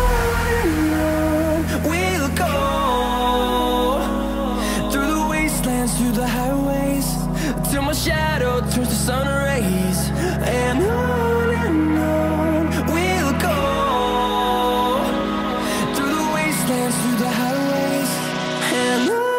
on we'll go, through the wastelands, through the highways, till my shadow turns to sun rays. And on we'll go, through the wastelands, through the highways, and on.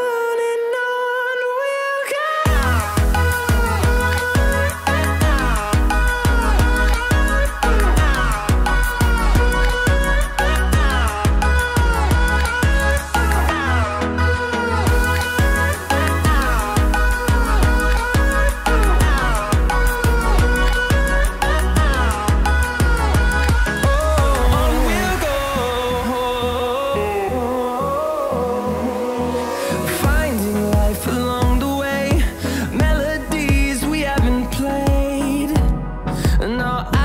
No,